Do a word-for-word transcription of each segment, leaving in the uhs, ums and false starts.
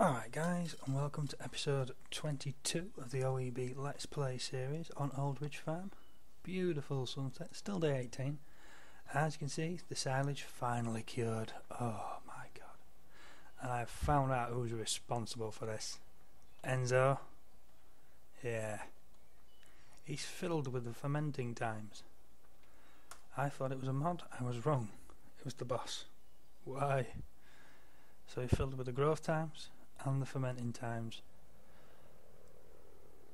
Alright guys, and welcome to episode twenty-two of the O E B Let's Play series on Old Ridge Farm. Beautiful sunset, still day eighteen. As you can see, the silage finally cured. Oh my god. And I've found out who's responsible for this. Enzo. Yeah. He's fiddled with the fermenting times. I thought it was a mod, I was wrong. It was the boss. Why? So he fiddled with the growth times and the fermenting times.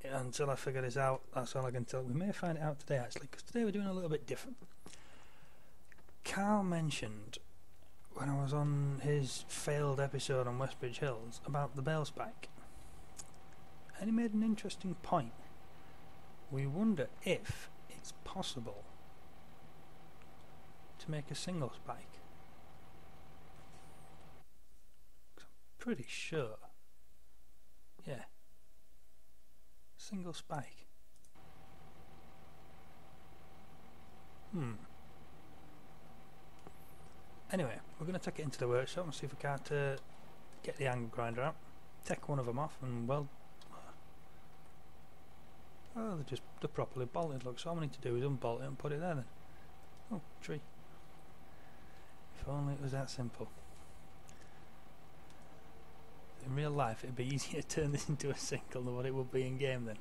Until I figure this out, that's all I can tell. We may find it out today actually, because today we're doing a little bit different. Carl mentioned when I was on his failed episode on Westbridge Hills about the bale spike, and he made an interesting point. We wonder if it's possible to make a single spike. Cause I'm pretty sure, yeah, single spike. Hmm. Anyway, we're going to take it into the workshop and see if we can't uh, get the angle grinder out. Take one of them off and weld. Oh, they're just they're properly bolted. Look, so all we need to do is unbolt it and put it there then. Oh, tree. If only it was that simple. In real life, it'd be easier to turn this into a single than what it would be in game then.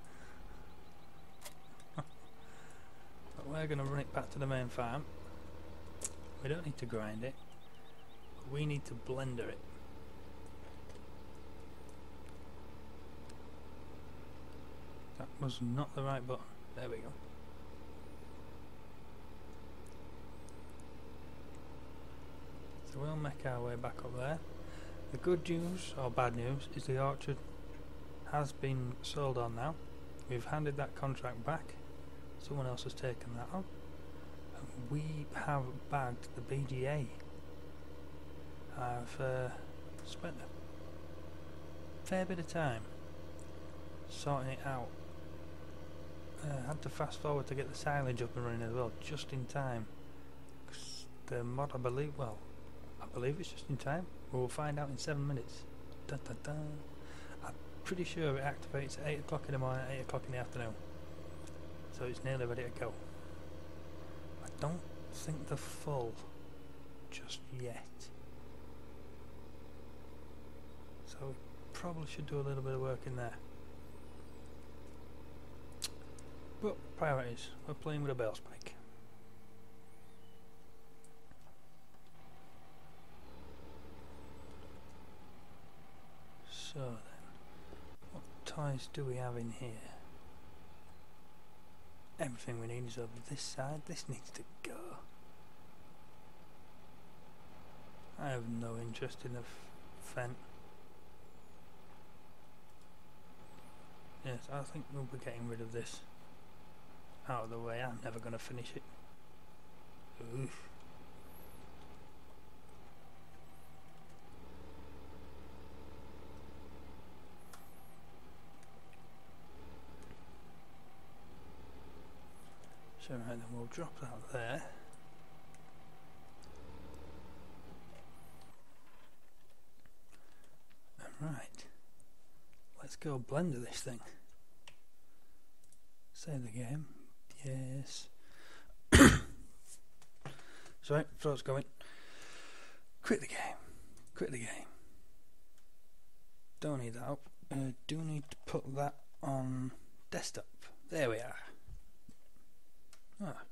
But we're going to run it back to the main farm. We don't need to grind it, we need to blender it. That was not the right button, there we go. So we'll make our way back up there. The good news, or bad news, is the orchard has been sold on now. We've handed that contract back, someone else has taken that on. We have bagged the B D A. I've uh, spent a fair bit of time sorting it out. I had to fast forward to get the silage up and running as well, just in time. Because the mod, I believe, well, I believe it's just in time. We'll find out in seven minutes. Dun, dun, dun. I'm pretty sure it activates at eight o'clock in the morning, eight o'clock in the afternoon. So it's nearly ready to go. I don't think they're full just yet, so we probably should do a little bit of work in there. But priorities, we're playing with a bale spike. So then, what ties do we have in here? Everything we need is over this side. This needs to go. I have no interest in a fence. Yes, I think we'll be getting rid of this. Out of the way, I'm never going to finish it. Oof. So right then, we'll drop that there. Alright, let's go blender this thing. Save the game, yes. Sorry, throat's going. Quit the game, quit the game. Don't need that up. I do need to put that on desktop. There we are. Ah,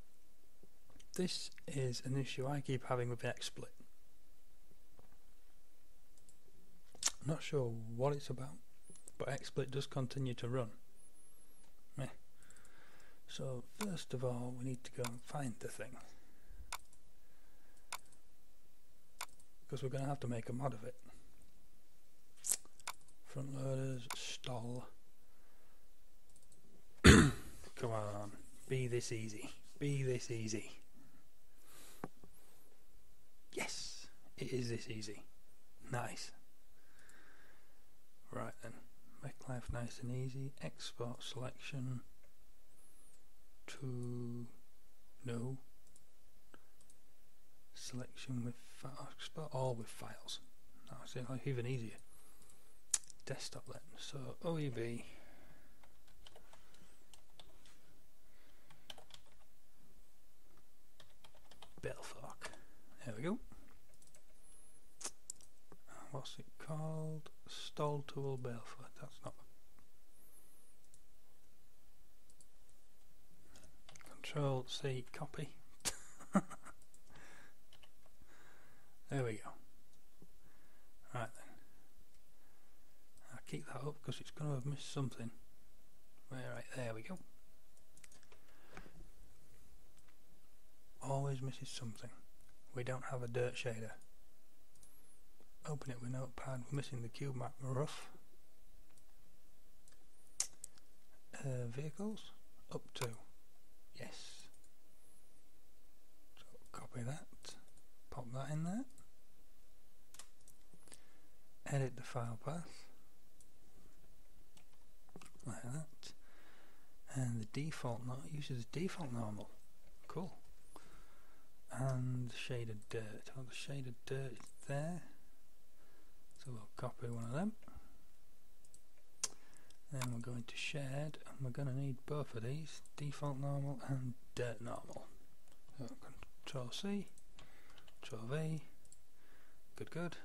this is an issue I keep having with XSplit. I'm not sure what it's about, but XSplit does continue to run. Meh. So first of all, we need to go and find the thing, because we're going to have to make a mod of it. Front loaders, stall. Come on. Be this easy. Be this easy. Yes, it is this easy. Nice. Right then, make life nice and easy. Export selection to no selection with file. Export all with files. That's even easier. desktop then. So O E B Belfork. There we go. What's it called? Stall tool Belfork. That's not. Control C copy. There we go. Right then. I'll keep that up because it's going to have missed something. Right, there we go. Always misses something. We don't have a dirt shader. Open it with Notepad. We're missing the cube map rough. Uh, vehicles up to. Yes. So copy that. Pop that in there. Edit the file path like that, and the default no uses default normal. Cool. And shaded dirt. Oh, the shaded dirt is there. So we'll copy one of them. Then we're going to shared, and we're going to need both of these: default normal and dirt normal. So Control C, Control V. Good, good.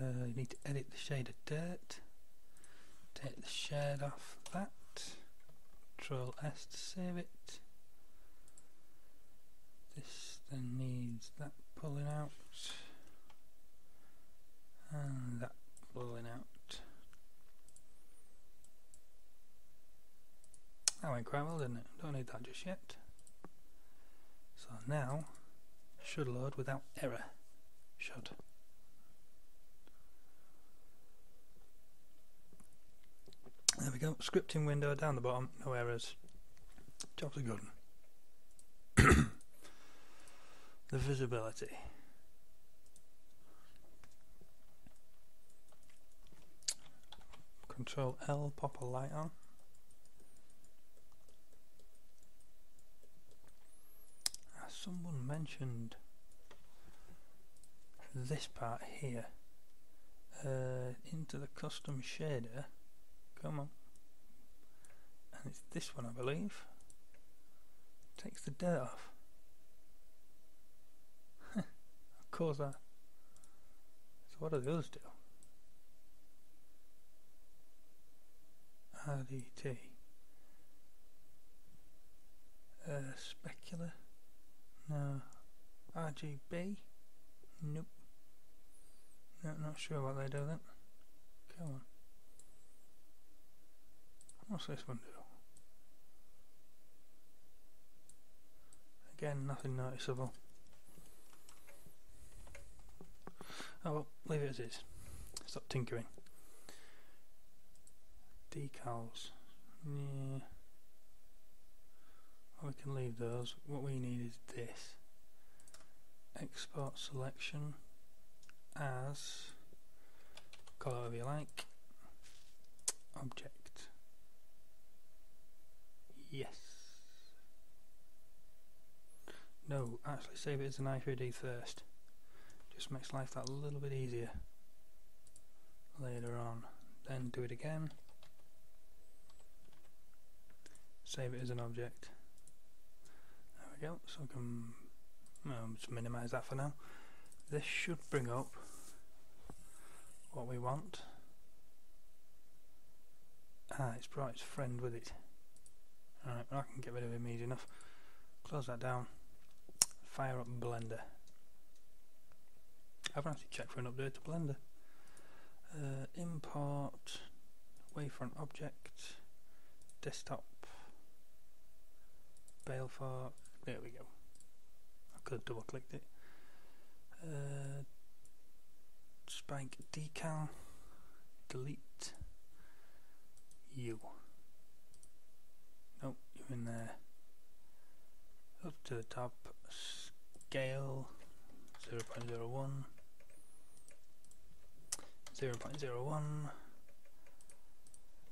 Uh, you need to edit the shade of dirt. Take the shade off that. Control S to save it. This then needs that pulling out and that pulling out. That went quite well, didn't it? Don't need that just yet. So now should load without error. Should. There we go, scripting window down the bottom, no errors. Job's a good one. The visibility. Control L, pop a light on. As someone mentioned this part here, uh, into the custom shader. Come on, and it's this one I believe. Takes the dirt off. Of course that. So what do the others do? R D T. Uh, specular. No. R G B. Nope. No, not sure what they do then. Come on. What's this one do? Again, nothing noticeable. Oh well, leave it as is. Stop tinkering. Decals. Yeah. Well, we can leave those. What we need is this. Export selection as colour if you like. Object. Yes. No, actually save it as an I three D first. Just makes life that little bit easier later on. Then do it again. Save it as an object. There we go. So I can um, just minimise that for now. This should bring up what we want. Ah, it's brought its friend with it. Alright, I can get rid of him easy enough. Close that down. Fire up Blender. I haven't actually checked for an update to Blender. Uh, import Wavefront Object, Desktop, Belfork. There we go. I could have double clicked it. Uh, Spike Decal, Delete U. Oh, you're in there. Up to the top. Scale zero point zero one, zero point zero one,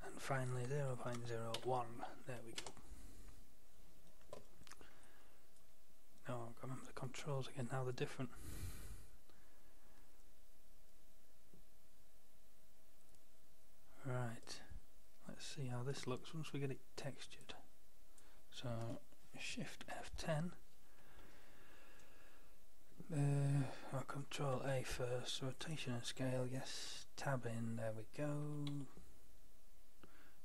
and finally zero point zero one. There we go. No, I can't remember the controls again. Now they're different. Right. this looks once we get it textured. So Shift F ten, uh, I'll Control A first, rotation and scale, yes, tab in, there we go.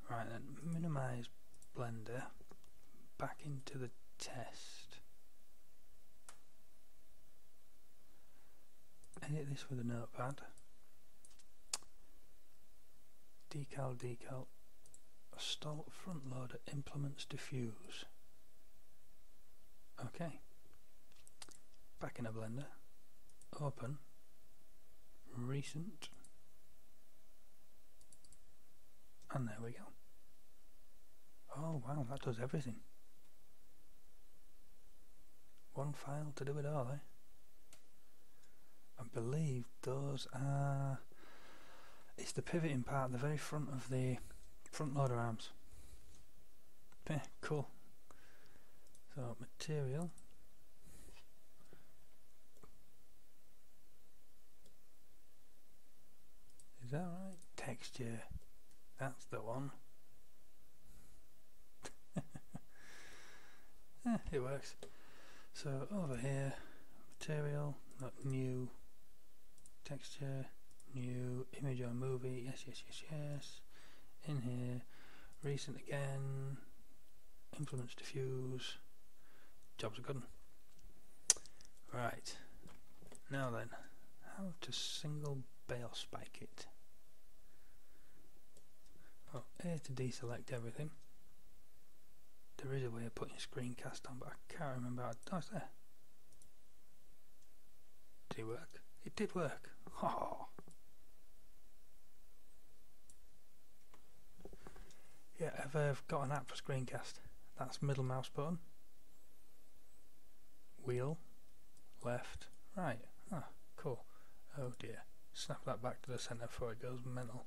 Right then, minimize Blender, back into the test, edit this with a notepad, decal, decal, start front loader, implements, diffuse. Okay, back in a Blender, open, recent, and there we go. Oh wow, that does everything. One file to do it all, eh? I believe those are... it's the pivoting part, the very front of the front loader arms. Yeah, cool. So material, is that right? Texture, that's the one. Yeah, it works. So over here, material, not new, texture, new, image or movie, yes, yes, yes, yes. In here, recent again, implements, diffuse. Jobs are good. Right, now then, how to single bale spike it? Oh, A to deselect everything. There is a way of putting screencast on, but I can't remember how. Oh, it's there. Did it work? It did work. Oh. Yeah, I've uh, got an app for screencast. That's middle mouse button. Wheel, left, right. Ah, cool. Oh dear. Snap that back to the centre before it goes mental.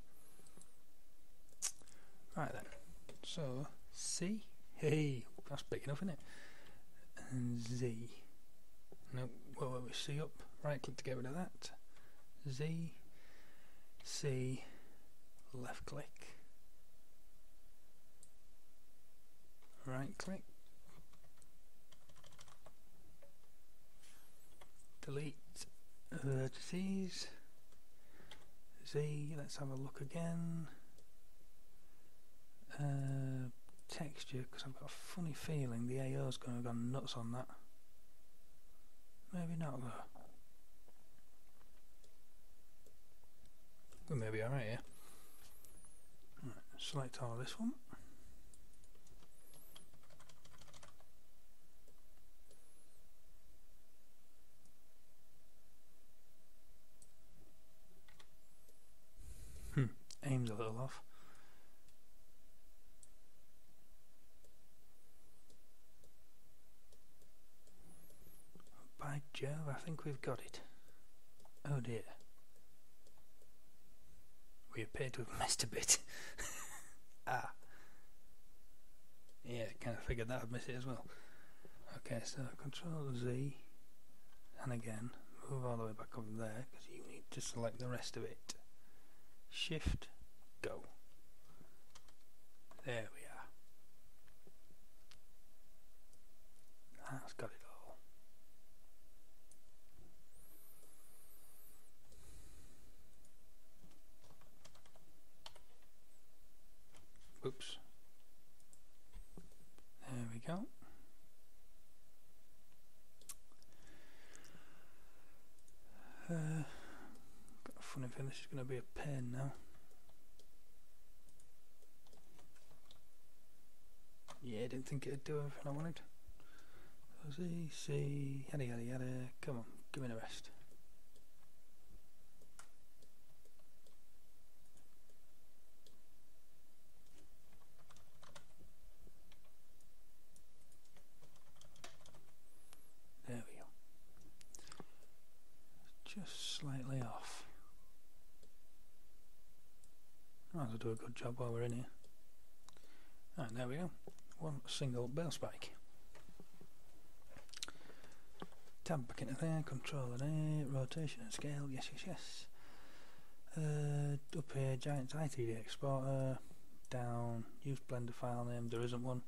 Right then. So C, hey, that's big enough, isn't it? And Z. No, what were we? C up. Right click to get rid of that. Z, C, left click, right click. Delete vertices. Z, let's have a look again. Uh, texture, because I've got a funny feeling the A O's going to have gone nuts on that. Maybe not though. We may be alright here. Right, select all this one. Aims a little off. By Jove, I think we've got it. Oh dear. We appear to have missed a bit. Ah. Yeah, kind of figured that I'd miss it as well. Okay, so Control Z, and again, move all the way back over there, because you need to select the rest of it. Shift, go. There we are. That's got it all. Oops. There we go. Uh, Funny thing, this is going to be a pain now. Yeah, I didn't think it'd do everything I wanted. So Z, C, yada yada yada. Come on, give me the rest. There we go. Just slightly off. Might as well do a good job while we're in here. Right, there we go. One single bale spike. Tab back into there, Control and A, rotation and scale, yes, yes, yes. Uh, up here, giant I three D exporter, down, use Blender file name, there isn't one,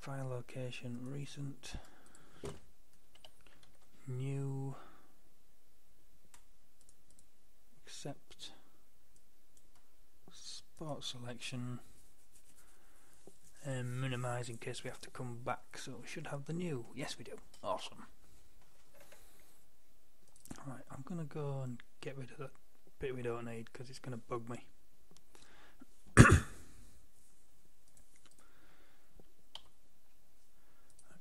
file location, recent, new, accept, spot selection, and minimize in case we have to come back. So we should have the new, yes we do, awesome. Right, I'm gonna go and get rid of that bit we don't need because it's gonna bug me.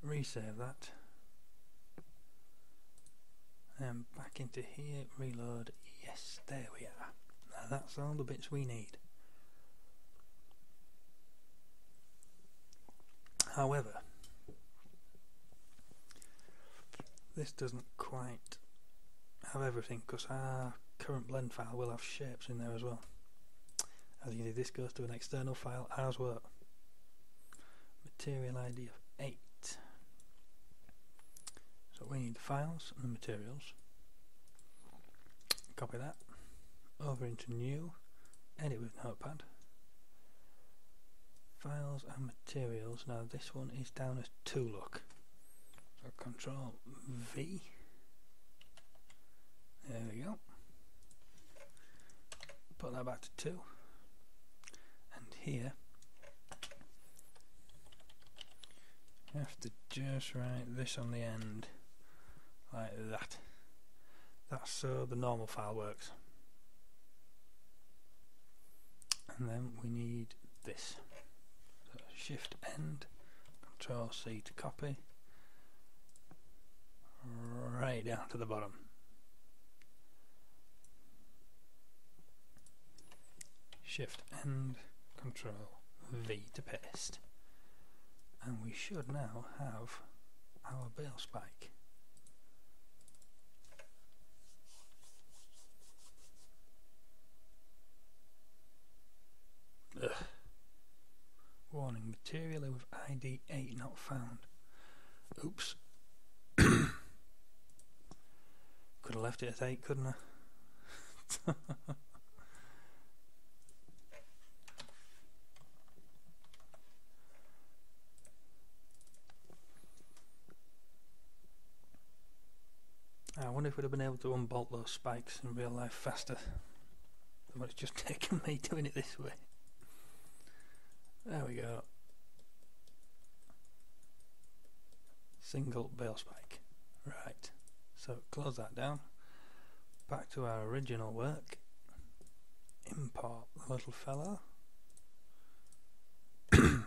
Resave that and back into here, reload, yes, there we are. Now that's all the bits we need. However, this doesn't quite have everything because our current blend file will have shapes in there as well. As you can see, this goes to an external file as well. Material I D of eight. So we need the files and the materials. Copy that. Over into new, edit with Notepad. Files and materials. Now this one is down as two look. So Control V. There we go. Put that back to two. And here you have to just write this on the end like that. That's so the normal file works. And then we need this. Shift end, Control C to copy, right down to the bottom. Shift end, Control V to paste. And we should now have our bale spike. Ugh. Warning, material with I D eight not found. Oops. Could have left it at eight, couldn't I? I wonder if we'd have been able to unbolt those spikes in real life faster than what it's just taken me doing it this way. There we go. Single bale spike. Right. So close that down. Back to our original work. Import the little fella. And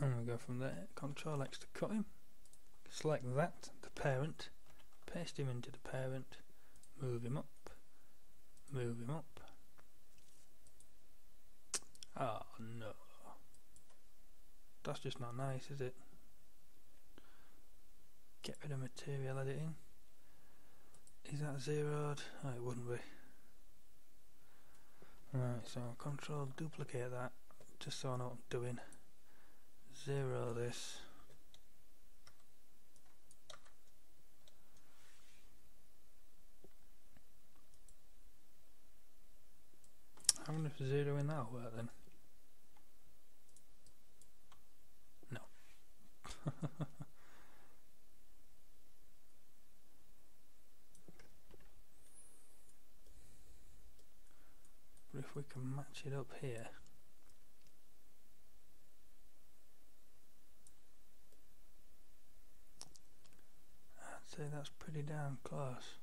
we'll go from there. Control X to cut him. Select that, the parent. Paste him into the parent. Move him up. Move him up. Oh no, that's just not nice, is it? Get rid of material editing. Is that zeroed? Oh, it wouldn't be. Right, so I'll Control duplicate that just so I know what I'm doing. Zero this. I wonder if zeroing that will work then. But if we can match it up here, I'd say that's pretty damn close.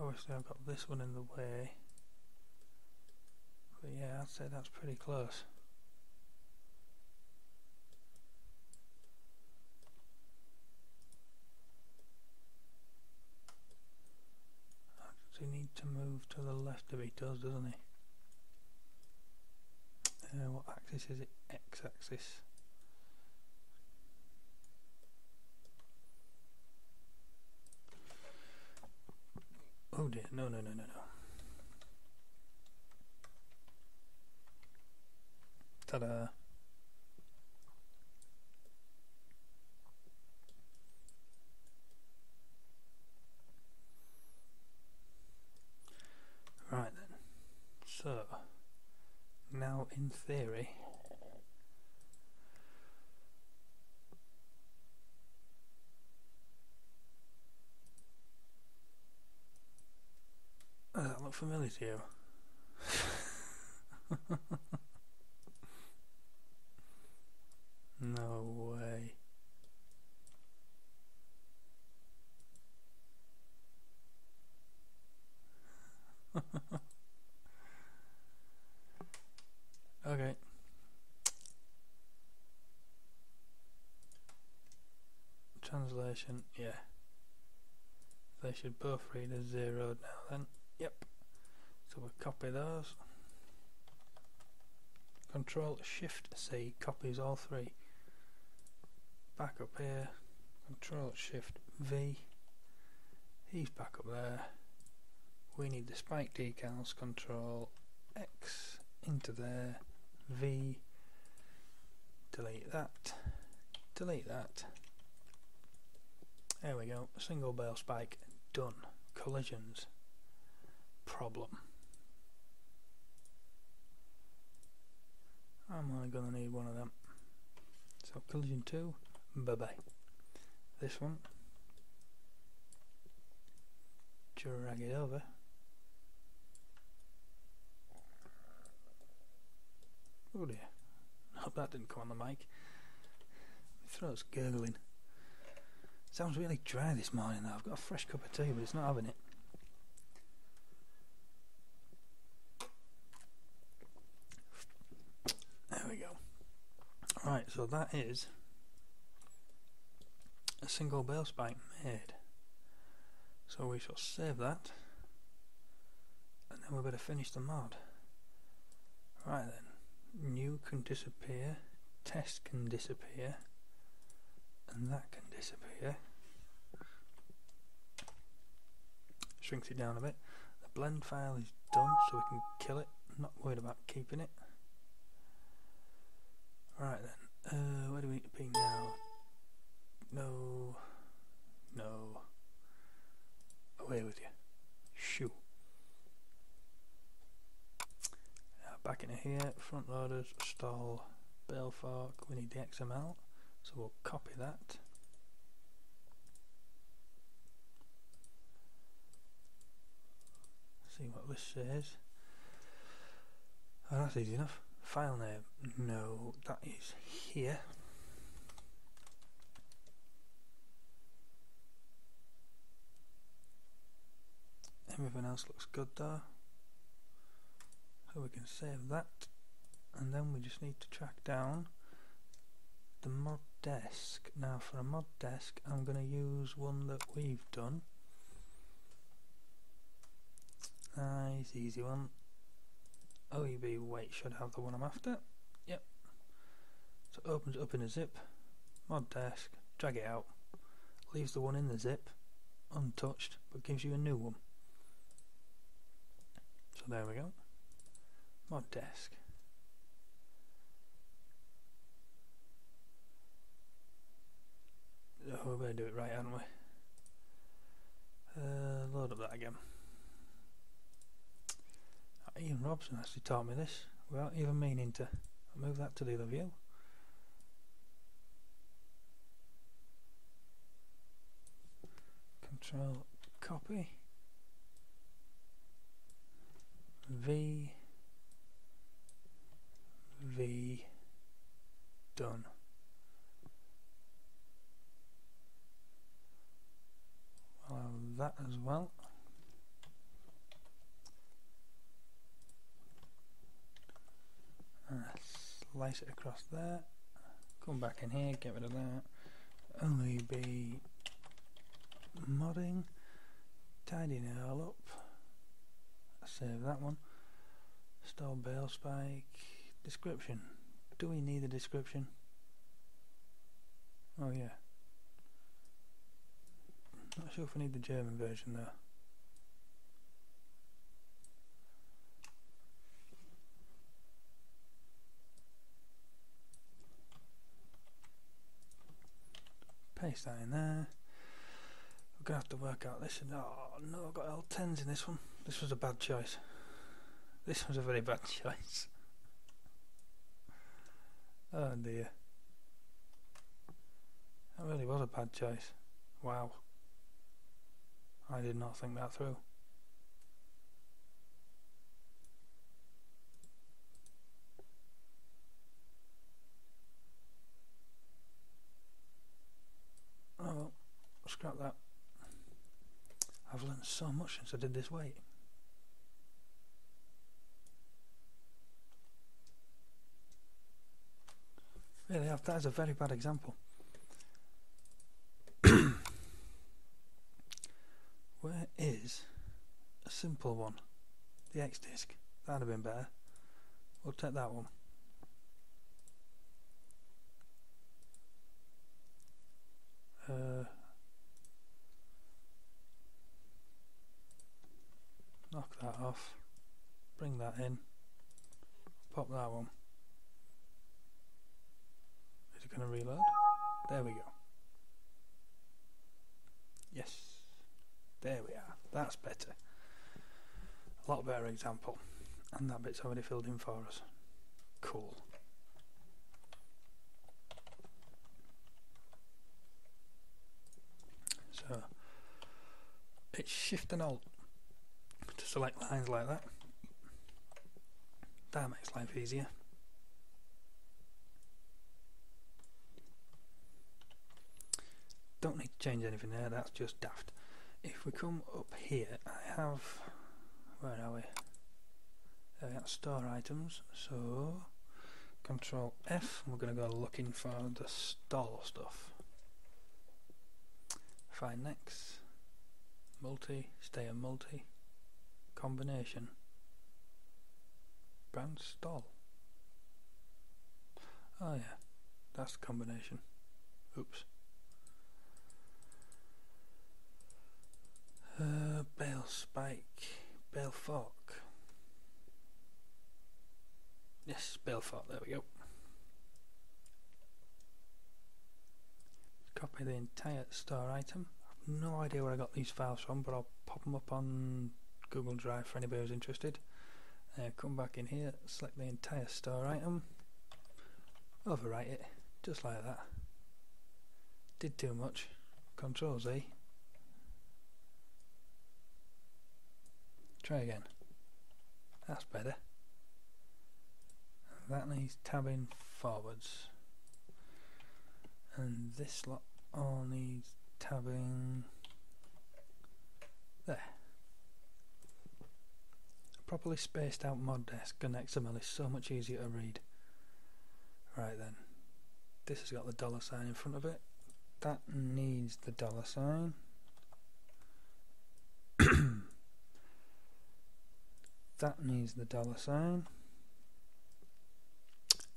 Obviously I've got this one in the way, but yeah, I'd say that's pretty close. Does he need to move to the left? If he does, doesn't he? Uh, what axis is it? X-axis. Oh dear, no, no, no, no, no. Ta-da! now in theory. Does that look familiar to you? No way. Okay. Translation, yeah. They should both read as zeroed now then. Yep. So we'll copy those. Control Shift C copies all three. Back up here. Control Shift V. He's back up there. We need the spike decals. Control X into there. V. Delete that. Delete that. There we go. Single bale spike. Done. Collisions. Problem. I'm only going to need one of them. So collision two, bye bye. This one, drag it over. Oh dear, I hope that didn't come on the mic. My throat's gurgling. Sounds really dry this morning though. I've got a fresh cup of tea but it's not having it. Right, so that is a single bale spike made. So we shall save that, and then we better finish the mod. Right then, new can disappear, test can disappear, and that can disappear. Shrinks it down a bit. The blend file is done, so we can kill it. I'm not worried about keeping it. Right then, uh, where do we need to be now? No, no, away with you, shoo. Now back into here, front loaders, stall, bale fork, we need the X M L, so we'll copy that. See what this says. Oh, that's easy enough. File name, no, that is here. Everything else looks good though, so we can save that, and then we just need to track down the mod desk. Now for a mod desk I'm going to use one that we've done. Nice easy one. O E B weight should have the one I'm after. Yep. So it opens it up in a zip, mod desk, drag it out, leaves the one in the zip, untouched, but gives you a new one. So there we go. Mod desk. Oh, we better do it right, haven't we? Uh, load up that again. Ian Robson actually taught me this without even meaning to. I'll move that to the other view. Control copy. V. V. Done. I'll have that as well. Slice it across there, come back in here, get rid of that. O E B modding, tidying it all up, save that one. Stall bale spike, description, do we need a description? Oh yeah, not sure if we need the German version though. Paste that in there. We're gonna have to work out this. And oh no, I've got L tens in this one. This was a bad choice. This was a very bad choice. Oh dear, that really was a bad choice. Wow, I did not think that through. Oh well, scrap that. I've learned so much since I did this weight. Really, that is a very bad example. Where is a simple one? The X disc. That'd have been better. We'll take that one. Uh, knock that off. Bring that in. Pop that one. Gonna reload. There we go. Yes, there we are. That's better. A lot better example. And that bit's already filled in for us. Cool. So it's Shift and Alt to select lines like that. That makes life easier. Don't need to change anything there, that's just daft. If we come up here, I have, where are we? There we are, store items, so Control F, and we're going to go looking for the store stuff. Find next, multi, stay on multi, combination, brand stall. Oh yeah, that's the combination. Oops. Uh, bale spike, bale fork. Yes, bale fork, there we go. Copy the entire store item. I've no idea where I got these files from, but I'll pop them up on Google Drive for anybody who's interested. Uh, come back in here, select the entire store item, overwrite it, just like that. Did too much. Control Z. Try again. That's better. That needs tabbing forwards. And this lot all needs tabbing there. A properly spaced out mod desk and X M L is so much easier to read. Right then. This has got the dollar sign in front of it. That needs the dollar sign. That needs the dollar sign.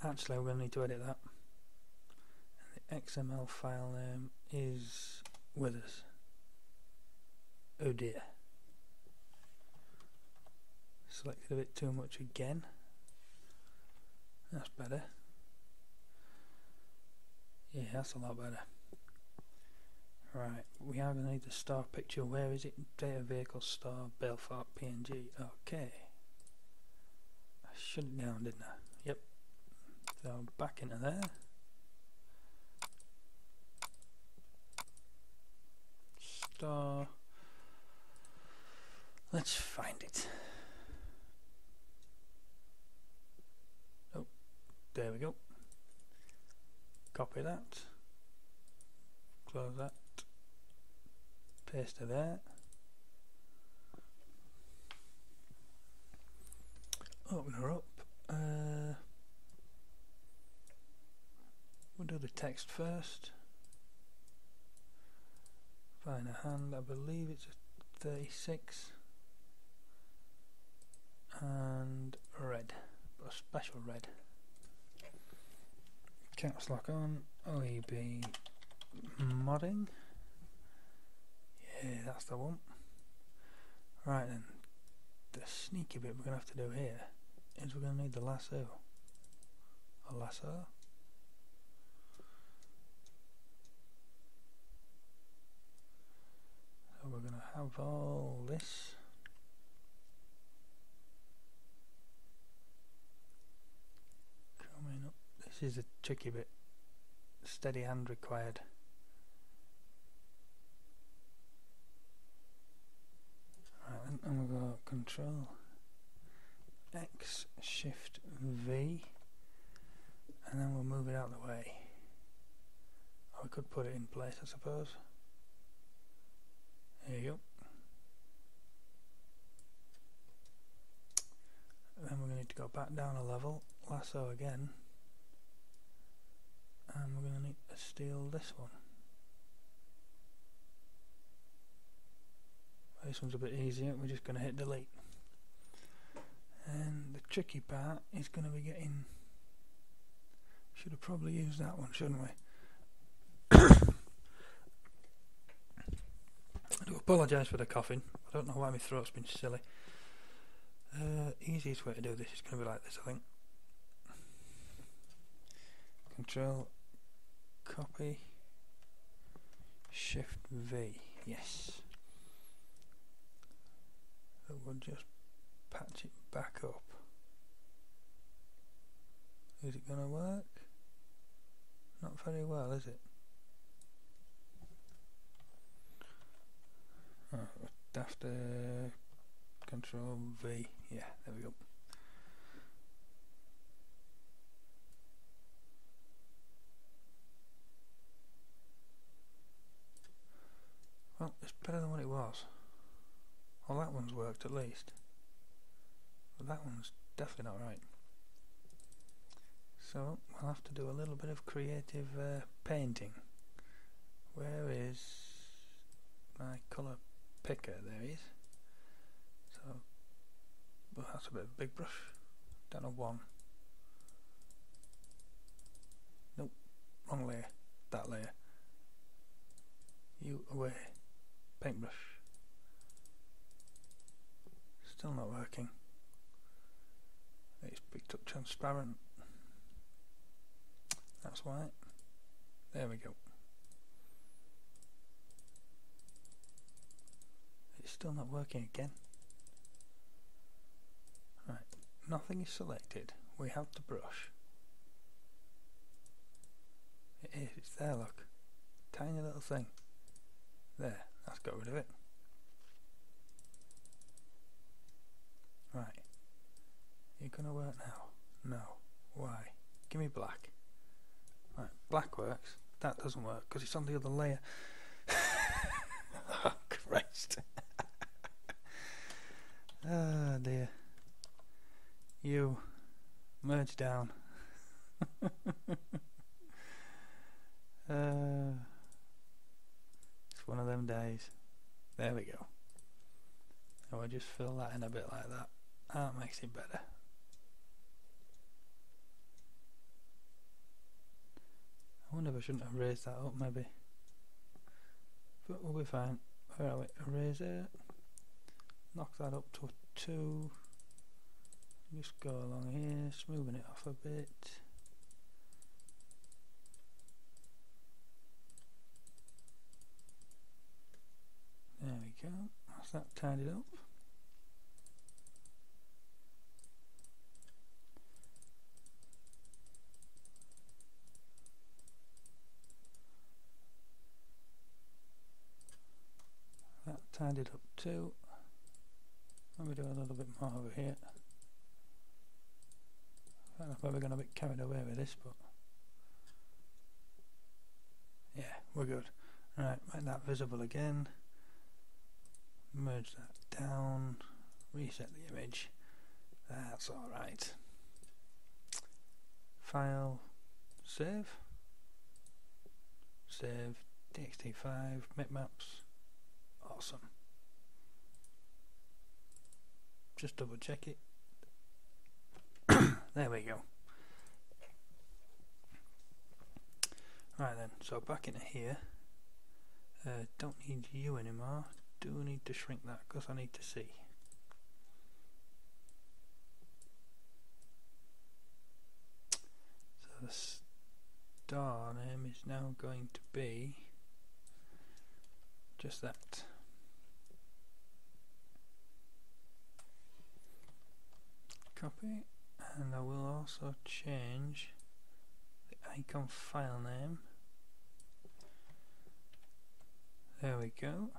Actually, we're going to need to edit that. And the X M L file name is with us. Oh dear. Selected a bit too much again. That's better. Yeah, that's a lot better. Right, we are going to need the star picture. Where is it? Data vehicle star, Belfort, P N G. Okay. Shut it down, didn't I? Yep. So back into there. Star. Let's find it. Oh, there we go. Copy that. Close that. Paste it there. Open her up. Uh, we'll do the text first. Find a hand, I believe it's a thirty-six. And red, but a special red. Caps lock on, O E B modding. Yeah, that's the one. Right then, the sneaky bit we're going to have to do here is we're going to need the lasso. A lasso. So we're going to have all this. Coming up this This is a tricky bit. Steady hand required. Right, then I'm gonna go Control X, Shift V, and then we'll move it out of the way. Or we could put it in place, I suppose. There you go. Then we're going to need to go back down a level, lasso again, and we're going to need to steal this one. This one's a bit easier, we're just going to hit delete. And the tricky part is going to be getting... Should have probably used that one, shouldn't we? I do apologise for the coughing, I don't know why my throat's been silly. Uh, easiest way to do this is going to be like this, I think. Control, copy, Shift V, yes. So we'll just patch it back up. Is it going to work? Not very well, is it? Oh, after Control V, yeah, there we go. Well, it's better than what it was. Well, that one's worked at least. But that one's definitely not right. So, we'll have to do a little bit of creative uh, painting. Where is my colour picker? There he is. So, well, that's a bit of a big brush. Down a one. Nope, wrong layer. That layer. You away. Paintbrush. Still not working. It's picked up transparent. That's why. There we go. It's still not working again. Right, nothing is selected. We have the brush. It is, it's there, look. Tiny little thing. There, that's got rid of it. Right. You're gonna work now? No. Why? Give me black. Right, black works. That doesn't work because it's on the other layer. Oh Christ! Oh dear. You merge down. uh, it's one of them days. There we go. I will just fill that in a bit like that. That makes it better. I wonder if I shouldn't have raised that up, maybe. But we'll be fine. Where are we? Eraser. Knock that up to a two. Just go along here, smoothing it off a bit. There we go. That's that tidied up. Tidied up too. Let me do a little bit more over here. I don't know if I'm going to get carried away with this, but yeah, we're good. Right, make that visible again. Merge that down. Reset the image. That's all right. File, save. Save D X T five mipmaps. Awesome. Just double check it. There we go. Right then, so back into here. Uh, don't need you anymore. Do need to shrink that because I need to see. So the star name is now going to be just that. Copy, and I will also change icon file name. There we go.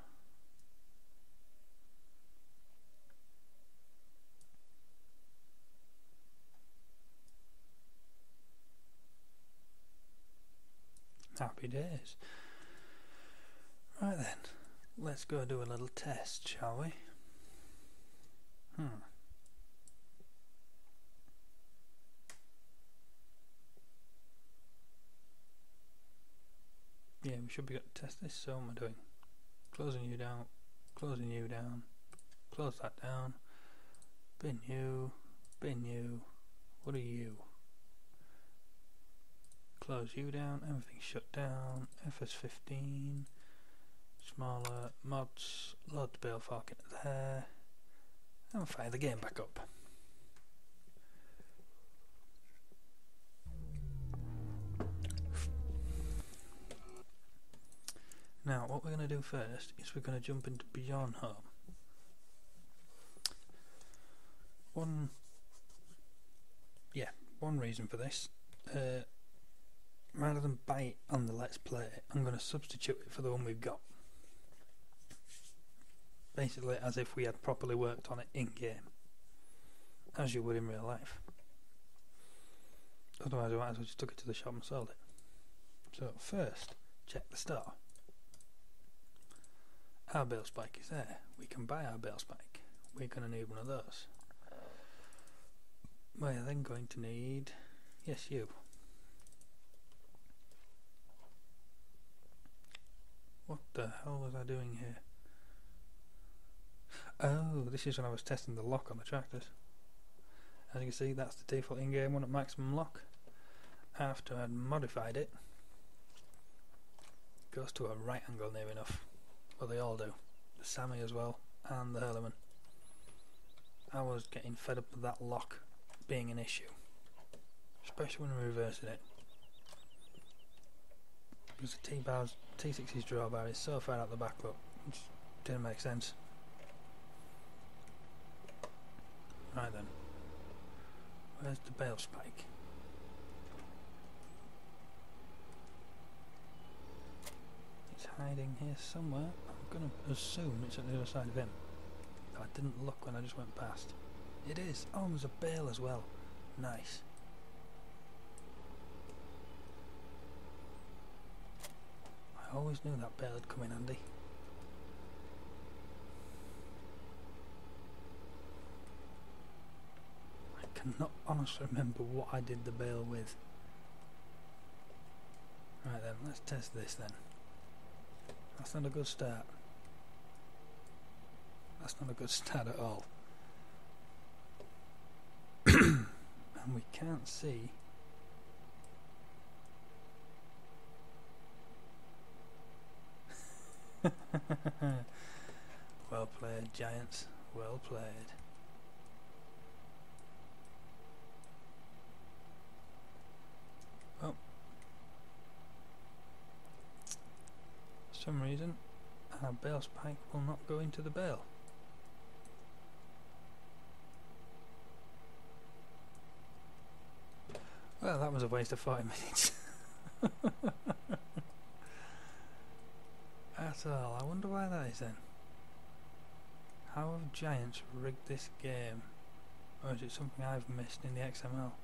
Happy days. Right then, let's go do a little test, shall we? Hmm. Yeah, we should be able to test this. So what am I doing? Closing you down, closing you down, close that down, bin you, bin you, what are you? Close you down, everything shut down, F S fifteen, smaller, mods, load the bale fork into there, and fire the game back up. Now what we're going to do first is we're going to jump into Beyond Home. One, yeah, one reason for this, uh, rather than buy it on the Let's Play, I'm going to substitute it for the one we've got. Basically as if we had properly worked on it in-game, as you would in real life. Otherwise I might as well just took it to the shop and sold it. So first, check the store. Our bale spike is there. We can buy our bale spike. We're going to need one of those. We're then going to need, yes, you. What the hell was I doing here? Oh, this is when I was testing the lock on the tractors. As you can see, that's the default in-game one at maximum lock. After I'd modified it, it goes to a right angle near enough. Well, they all do. The Sammy as well, and the Hurleyman. I was getting fed up with that lock being an issue, especially when reversing it, because the T-bar's, T six's drawbar is so far out the back look, which didn't make sense. Right then, where's the bale spike? It's hiding here somewhere. I'm going to assume it's at the other side of him. I didn't look when I just went past. It is! Oh, there's a bale as well. Nice. I always knew that bale would come in handy. I cannot honestly remember what I did the bale with. Right then, let's test this then. That's not a good start. That's not a good start at all. And we can't see. Well played, Giants. Well played. Well. For some reason, our bale spike will not go into the bale. Well, that was a waste of five minutes. At all, I wonder why that is then. How have Giants rigged this game? Or is it something I've missed in the X M L?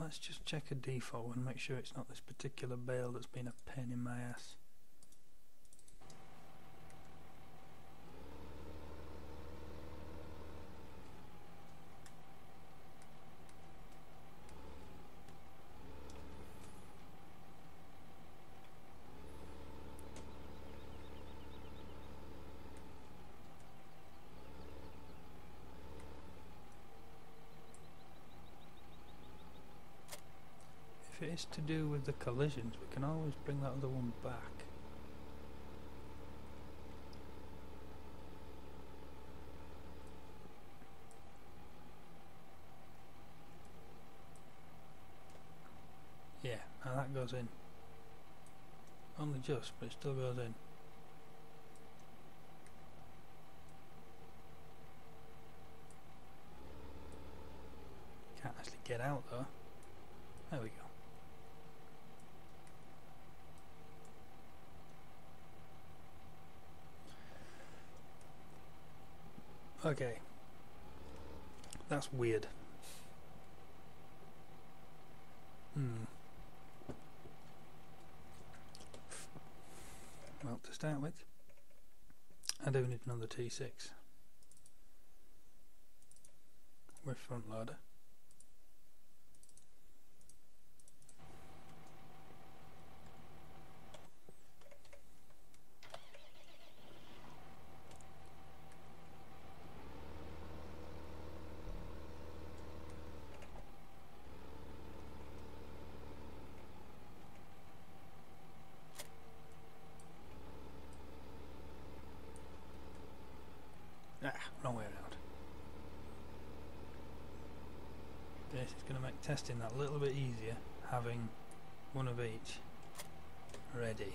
Let's just check a default and make sure it's not this particular bale that's been a pain in my ass. To do with the collisions, we can always bring that other one back. Yeah, now that goes in. Only just, but it still goes in. Can't actually get out though. There we go. Okay, that's weird. Hmm. Well, to start with, I do need another T six with front loader. Testing that a little bit easier, having one of each ready.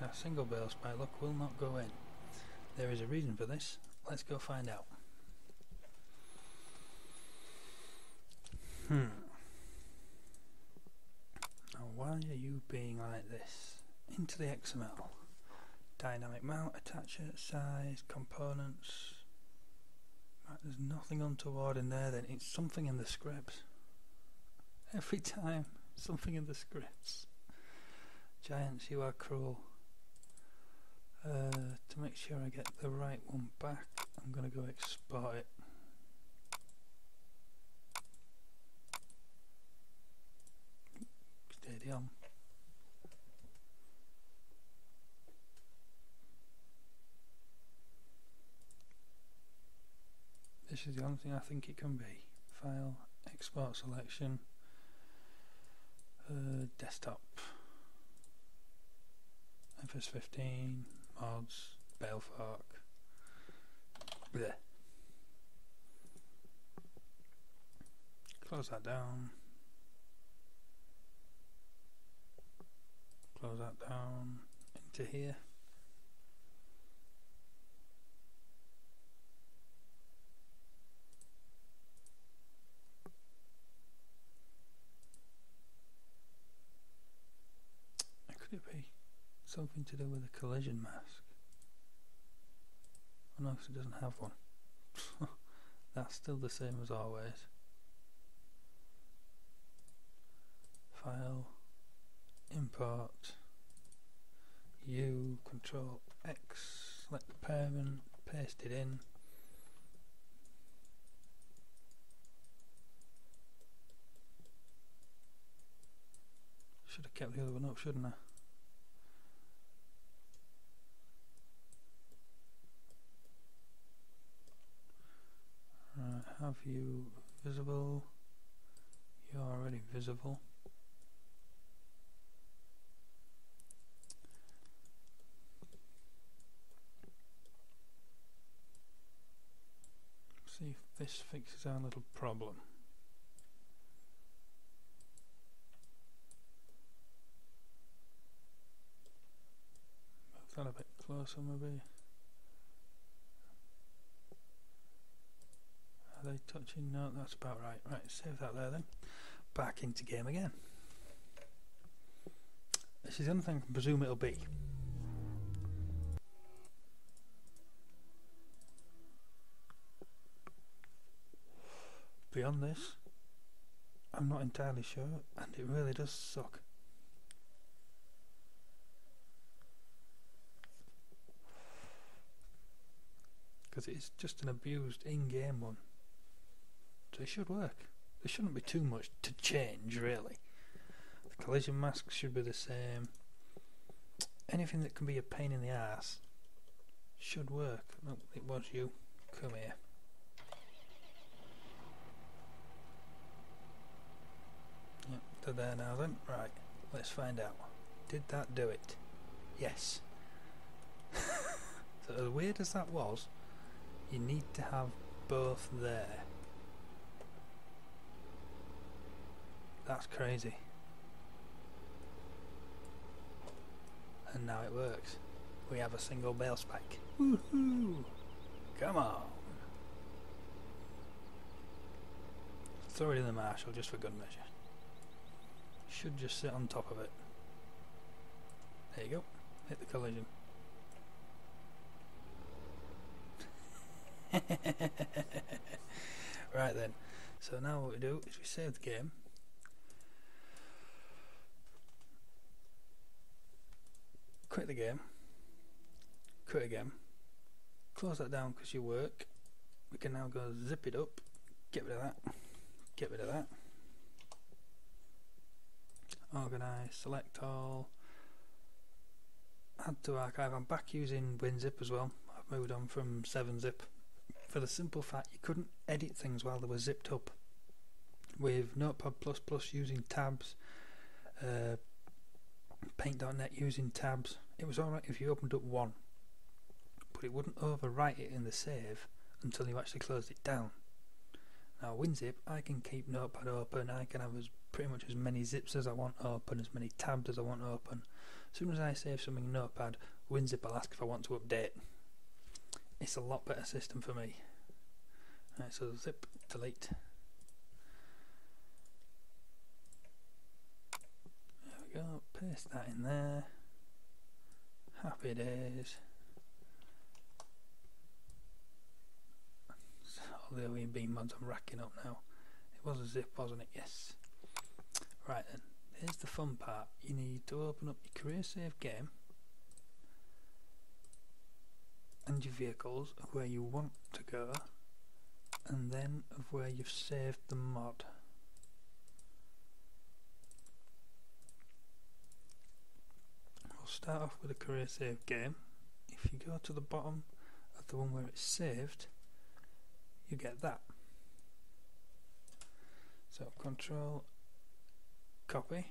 That single barrel spy lock will not go in. There is a reason for this. Let's go find out. Hmm. Now, why are you being like this? Into the X M L. Dynamic mount, attacher, size, components. Right, there's nothing untoward in there then, it's something in the scripts. Every time, something in the scripts. Giants, you are cruel. Uh, to make sure I get the right one back, I'm going to go export it. Steady on. This is the only thing I think it can be. File, export selection, uh, desktop, F S fifteen, mods, Belfork. Blech. Close that down. Close that down into here. Something to do with a collision mask. Oh no, because it doesn't have one. That's still the same as always. File, import, U, control X, select the parent, paste it in. Should have kept the other one up, shouldn't I? Have you visible? You're already visible. See if this fixes our little problem. Move that a bit closer, maybe. They touching? No, that's about right. Right, save that there then. Back into game again. This is the only thing I can presume it'll be. Beyond this, I'm not entirely sure, and it really does suck. Because it's just an abused in-game one. So it should work. There shouldn't be too much to change, really. The collision masks should be the same. Anything that can be a pain in the ass should work. No, it was you. Come here. Yep, they're there now then. Right, let's find out. Did that do it? Yes. So as weird as that was, you need to have both there. That's crazy. And now it works. We have a single bale spike. Woohoo! Come on! Throw it in the marshal just for good measure. Should just sit on top of it. There you go. Hit the collision. Right then. So now what we do is we save the game. Quit the game. Quit again. Close that down because you work. We can now go zip it up. Get rid of that. Get rid of that. Organize. Select all. Add to archive. I'm back using WinZip as well. I've moved on from seven zip for the simple fact you couldn't edit things while they were zipped up. With Notepad plus plus using tabs, uh, paint dot net using tabs, it was alright if you opened up one, but it wouldn't overwrite it in the save until you actually closed it down. Now WinZip, I can keep Notepad open, I can have as pretty much as many zips as I want open, as many tabs as I want open. As soon as I save something in Notepad, WinZip will ask if I want to update. It's a lot better system for me. Alright, so zip, delete. There we go, paste that in there. Happy days. All the O E B mods I'm racking up now. It was a zip, wasn't it? Yes. Right then, here's the fun part. You need to open up your career save game and your vehicles of where you want to go, and then of where you've saved the mod. We'll start off with a career save game. If you go to the bottom of the one where it's saved, you get that. So control copy.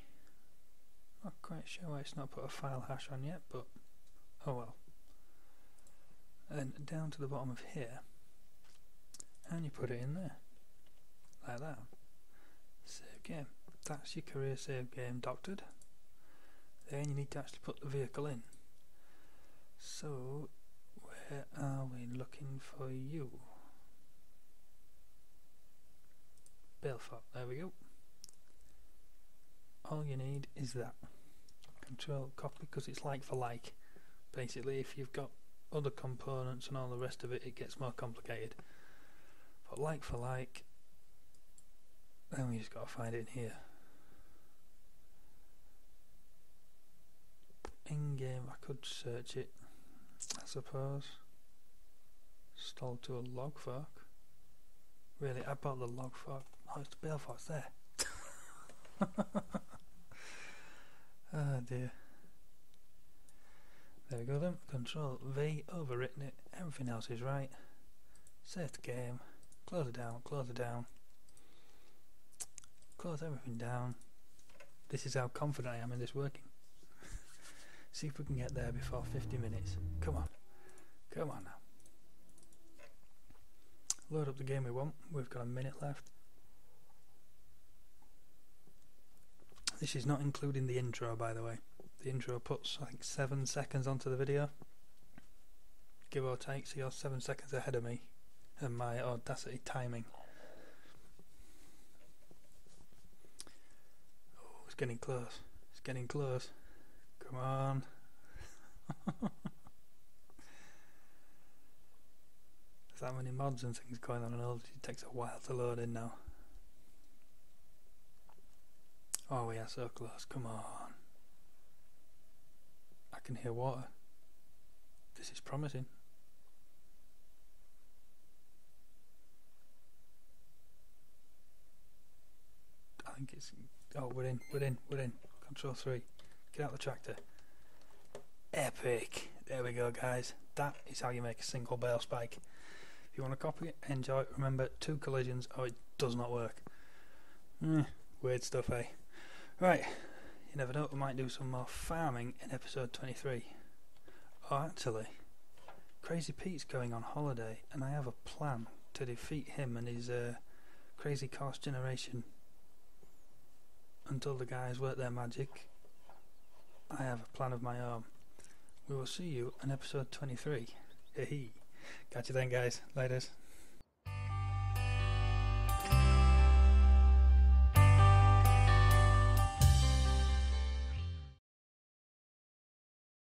Not quite sure why it's not put a file hash on yet, but oh well. And down to the bottom of here, and you put it in there like that. Save game. That's your career save game doctored. Then you need to actually put the vehicle in. So where are we looking for you? Belfort, there we go. All you need is that. Control copy, because it's like for like. Basically, if you've got other components and all the rest of it, it gets more complicated, but like for like, then we just gotta find it in here. In game, I could search it, I suppose. Installed to a log fork. Really, I bought the log fork. Oh, it's the bale fork's there. Oh dear. There we go then, control V, overwritten it, everything else is right. Save the game, close it down, close it down, close everything down. This is how confident I am in this working. See if we can get there before fifty minutes. Come on, come on now. Load up the game we want, we've got a minute left. This is not including the intro, by the way. The intro puts, I think, seven seconds onto the video, give or take, so you're seven seconds ahead of me and my Audacity timing. Oh, it's getting close, it's getting close. Come on. There's that many mods and things going on, and all it takes a while to load in now. Oh, we are so close, come on. I can hear water. This is promising. I think it's... oh, we're in, we're in, we're in. Control three. Get out the tractor. Epic. There we go, guys. That is how you make a single bale spike. If you want to copy it, enjoy it. Remember, two collisions or it does not work. Mm, weird stuff, eh? Right. You never know, we might do some more farming in episode twenty-three. Oh, actually, Crazy Pete's going on holiday and I have a plan to defeat him and his uh, crazy cost generation. Until the guys work their magic, I have a plan of my own. We will see you in episode twenty-three. Catch you then, guys. Laters.